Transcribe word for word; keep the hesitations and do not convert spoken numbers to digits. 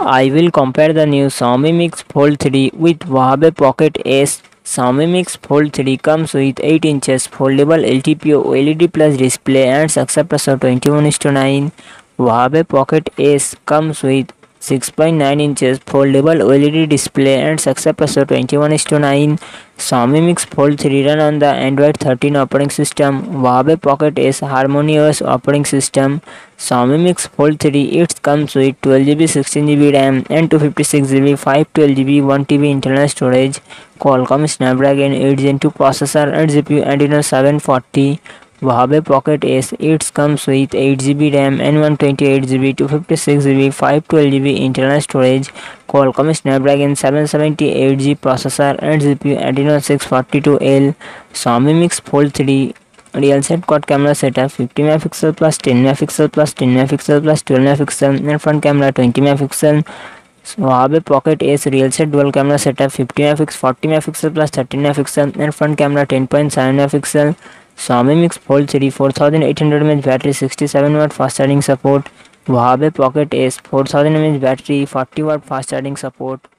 I will compare the new Xiaomi Mix Fold three with Huawei Pocket S. Xiaomi Mix Fold three comes with eight inches foldable L T P O L E D plus display and success ratio twenty-one is to nine. Huawei Pocket S comes with six point nine inches foldable O L E D display and success ratio twenty-one is to nine. Xiaomi Mix Fold three run on the Android thirteen operating system, Huawei Pocket S harmonious operating system. Xiaomi Mix Fold three it comes with twelve G B, sixteen G B RAM and two fifty-six G B, five twelve G B, one T B internal storage, Qualcomm Snapdragon eight gen two processor and G P U Adreno seven forty. Huawei Pocket S it comes with eight G B RAM and one twenty-eight G B, two fifty-six G B, five twelve G B internal storage, Qualcomm Snapdragon seven seventy eight G processor and G P U Adreno six forty-two L. Xiaomi Mix Fold three real set quad camera setup fifty megapixel plus ten megapixel plus ten megapixel plus twelve megapixel and front camera twenty megapixel. Huawei Pocket S real set dual camera setup fifty megapixel, forty megapixel plus thirteen megapixel and front camera ten point seven megapixel. Xiaomi Mix Fold three four thousand eight hundred milliamp hour battery, sixty-seven watt fast charging support. Huawei Pocket S four thousand milliamp hour battery, forty watt fast charging support.